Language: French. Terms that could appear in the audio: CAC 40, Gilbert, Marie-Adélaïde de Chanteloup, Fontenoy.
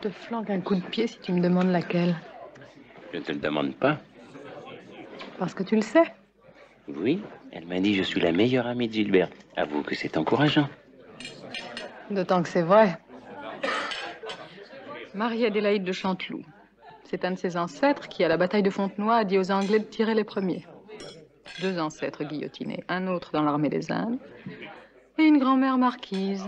te flanque un coup de pied si tu me demandes laquelle. Je ne te le demande pas. Parce que tu le sais. Oui, elle m'a dit je suis la meilleure amie de Gilbert. Avoue que c'est encourageant. D'autant que c'est vrai. Marie-Adélaïde de Chanteloup. C'est un de ses ancêtres qui, à la bataille de Fontenoy, a dit aux Anglais de tirer les premiers. 2 ancêtres guillotinés, un autre dans l'armée des Indes et une grand-mère marquise.